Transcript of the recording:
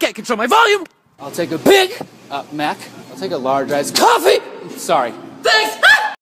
can't control my volume. I'll take a big Mac. I'll take a large iced coffee. Sorry.